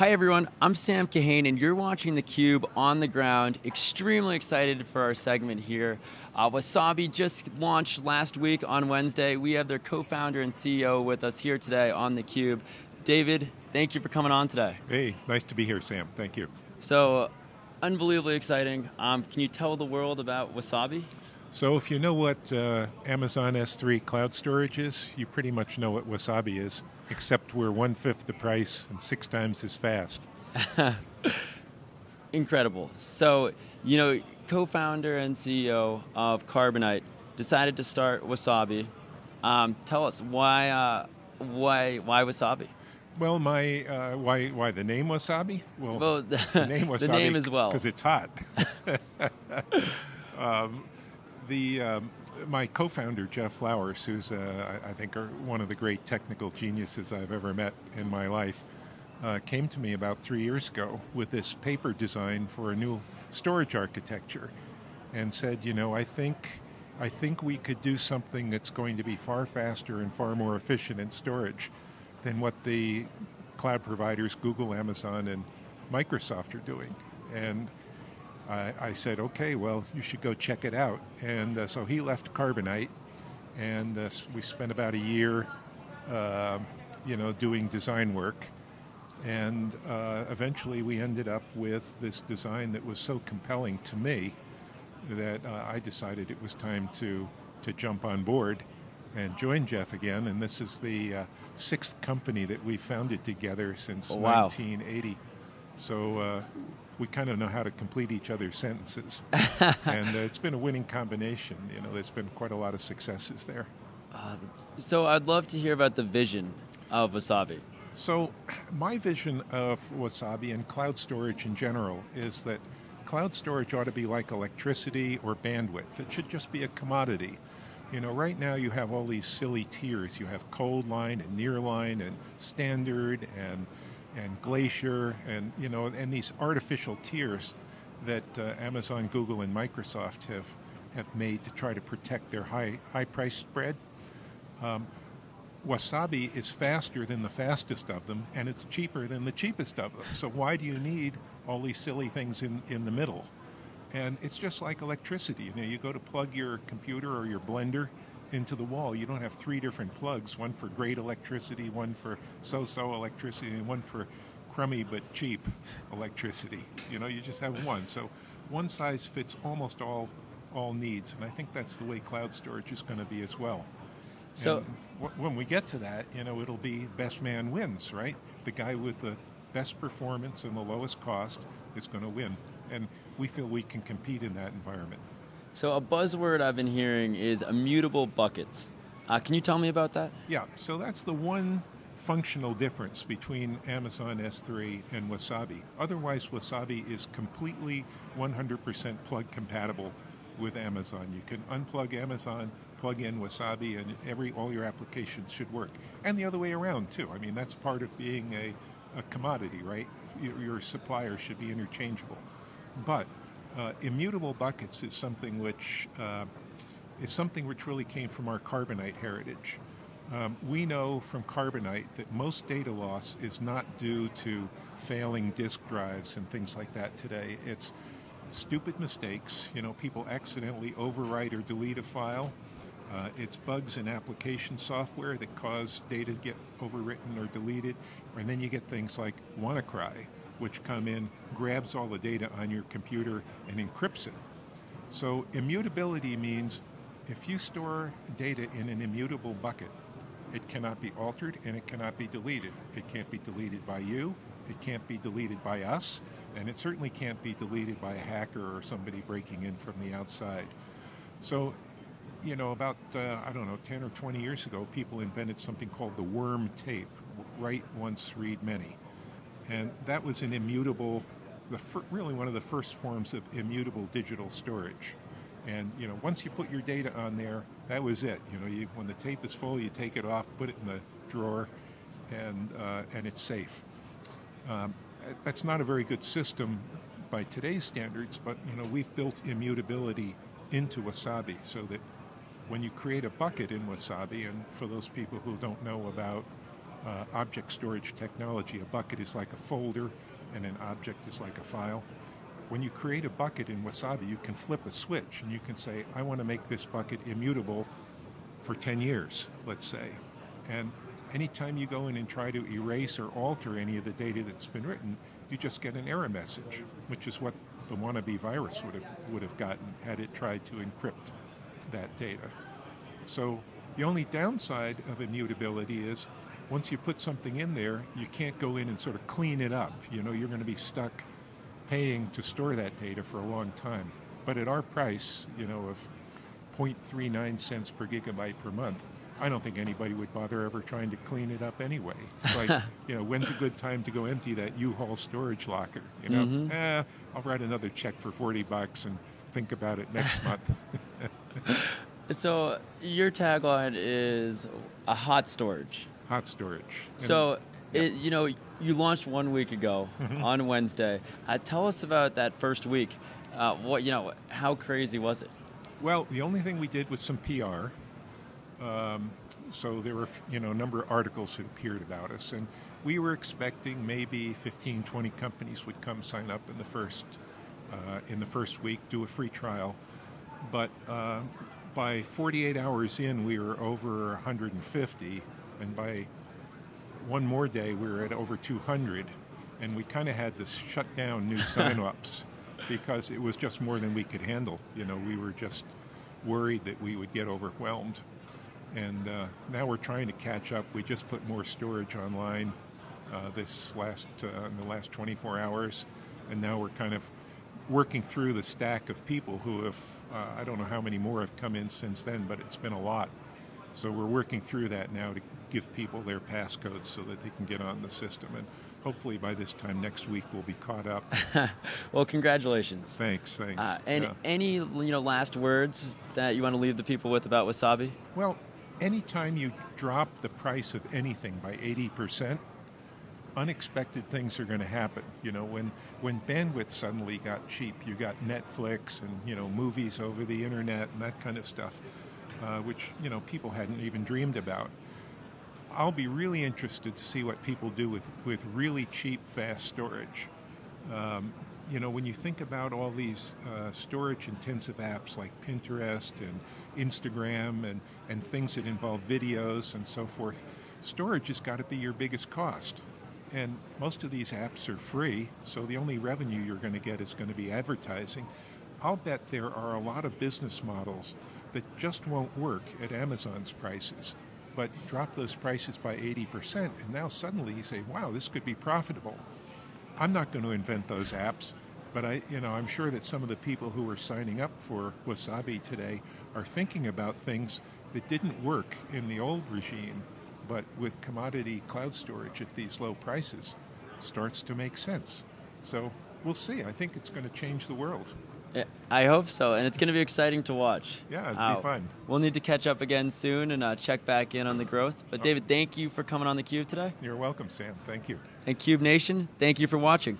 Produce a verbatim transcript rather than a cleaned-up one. Hi everyone, I'm Sam Kahane and you're watching theCUBE on the ground. Extremely excited for our segment here. Uh, Wasabi just launched last week on Wednesday. We have their co-founder and C E O with us here today on theCUBE. David, thank you for coming on today. Hey, nice to be here, Sam, thank you. So, unbelievably exciting. Um, can you tell the world about Wasabi? So if you know what uh, Amazon S three cloud storage is, you pretty much know what Wasabi is, except we're one-fifth the price and six times as fast. Incredible. So, you know, co-founder and C E O of Carbonite decided to start Wasabi. Um, tell us why, uh, why, why Wasabi? Well, my uh, why why the name Wasabi? Well, well the, the name Wasabi, the name as well, because it's hot. um, The, um, my co-founder, Jeff Flowers, who's, uh, I think, are one of the great technical geniuses I've ever met in my life, uh, came to me about three years ago with this paper design for a new storage architecture and said, you know, I think, I think we could do something that's going to be far faster and far more efficient in storage than what the cloud providers, Google, Amazon, and Microsoft are doing. And I said, okay, well, you should go check it out. And uh, so he left Carbonite, and uh, we spent about a year, uh, you know, doing design work. And uh, eventually we ended up with this design that was so compelling to me that uh, I decided it was time to, to jump on board and join Jeff again. And this is the uh, sixth company that we founded together since oh, wow. nineteen eighty. So uh, we kind of know how to complete each other's sentences. And uh, it's been a winning combination. You know, there's been quite a lot of successes there. Uh, so I'd love to hear about the vision of Wasabi. So my vision of Wasabi and cloud storage in general is that cloud storage ought to be like electricity or bandwidth. It should just be a commodity. You know, right now you have all these silly tiers. You have cold line and near line and standard and and Glacier, and you know, and these artificial tiers that uh, Amazon, Google, and Microsoft have have made to try to protect their high high price spread. Um, Wasabi is faster than the fastest of them, and it's cheaper than the cheapest of them. So why do you need all these silly things in in the middle? And it's just like electricity. You know, you go to plug your computer or your blender into the wall, you don't have three different plugs, one for great electricity, one for so-so electricity, and one for crummy but cheap electricity. You know, you just have one. So one size fits almost all all needs, and I think that's the way cloud storage is going to be as well. So and w when we get to that, you know, it'll be best man wins, right? The guy with the best performance and the lowest cost is going to win, and we feel we can compete in that environment. So a buzzword I've been hearing is immutable buckets. Uh, can you tell me about that? Yeah, so that's the one functional difference between Amazon S three and Wasabi. Otherwise, Wasabi is completely one hundred percent plug compatible with Amazon. You can unplug Amazon, plug in Wasabi, and every all your applications should work. And the other way around, too. I mean, that's part of being a, a commodity, right? Your, your supplier should be interchangeable. But Uh, immutable buckets is something which uh, is something which really came from our Carbonite heritage. Um, we know from Carbonite that most data loss is not due to failing disk drives and things like that today. It's stupid mistakes. You know, people accidentally overwrite or delete a file. Uh, it's bugs in application software that cause data to get overwritten or deleted. And then you get things like WannaCry, which come in, grabs all the data on your computer and encrypts it. So immutability means if you store data in an immutable bucket, it cannot be altered and it cannot be deleted. It can't be deleted by you, it can't be deleted by us, and it certainly can't be deleted by a hacker or somebody breaking in from the outside. So, you know, about, uh, I don't know, ten or twenty years ago, people invented something called the worm tape, write once, read many. And that was an immutable, the fir really one of the first forms of immutable digital storage. And you know, once you put your data on there, that was it. You know, you, when the tape is full, you take it off, put it in the drawer, and uh, and it's safe. Um, that's not a very good system by today's standards, but you know, we've built immutability into Wasabi so that when you create a bucket in Wasabi, and for those people who don't know about uh, object storage technology. A bucket is like a folder, and an object is like a file. When you create a bucket in Wasabi, you can flip a switch, and you can say, I want to make this bucket immutable for ten years, let's say. And anytime you go in and try to erase or alter any of the data that's been written, you just get an error message, which is what the wannabe virus would have, would have gotten had it tried to encrypt that data. So the only downside of immutability is once you put something in there, you can't go in and sort of clean it up. You know, you're going to be stuck paying to store that data for a long time. But at our price, you know, of zero point three nine cents per gigabyte per month, I don't think anybody would bother ever trying to clean it up anyway. It's like, you know, when's a good time to go empty that U-Haul storage locker? You know, mm-hmm. eh, I'll write another check for forty bucks and think about it next month. So your tagline is a hot storage. Hot storage. And so, yeah. it, you know, you launched one week ago mm-hmm. on Wednesday. Uh, tell us about that first week. Uh, what you know? How crazy was it? Well, the only thing we did was some P R. Um, so there were, you know, a number of articles that appeared about us, and we were expecting maybe fifteen, twenty companies would come sign up in the first, uh, in the first week, do a free trial. But uh, by forty-eight hours in, we were over one hundred fifty, and by one more day, we were at over two hundred, and we kind of had to shut down new sign-ups because it was just more than we could handle. You know, we were just worried that we would get overwhelmed. And uh, now we're trying to catch up. We just put more storage online uh, this last uh, in the last twenty-four hours, and now we're kind of working through the stack of people who have uh, I don't know how many more have come in since then, but it's been a lot. So we're working through that now to give people their passcodes so that they can get on the system, and hopefully by this time next week we'll be caught up. Well, congratulations. Thanks, thanks. Uh, and yeah. Any you know last words that you want to leave the people with about Wasabi? Well. Anytime you drop the price of anything by eighty percent, unexpected things are going to happen. You know, when, when bandwidth suddenly got cheap, you got Netflix and, you know, movies over the internet and that kind of stuff, uh, which, you know, people hadn't even dreamed about. I'll be really interested to see what people do with, with really cheap, fast storage. Um, You know, when you think about all these uh, storage-intensive apps like Pinterest and Instagram and, and things that involve videos and so forth, storage has got to be your biggest cost. And most of these apps are free, so the only revenue you're going to get is going to be advertising. I'll bet there are a lot of business models that just won't work at Amazon's prices, but drop those prices by eighty percent, and now suddenly you say, wow, this could be profitable. I'm not going to invent those apps, but I, you know, I'm sure that some of the people who are signing up for Wasabi today are thinking about things that didn't work in the old regime, but with commodity cloud storage at these low prices, starts to make sense. So we'll see. I think it's going to change the world. I hope so, and it's going to be exciting to watch. Yeah, it'll uh, be fun. We'll need to catch up again soon and uh, check back in on the growth. But David, thank you for coming on theCUBE today. You're welcome, Sam. Thank you. And CUBE Nation, thank you for watching.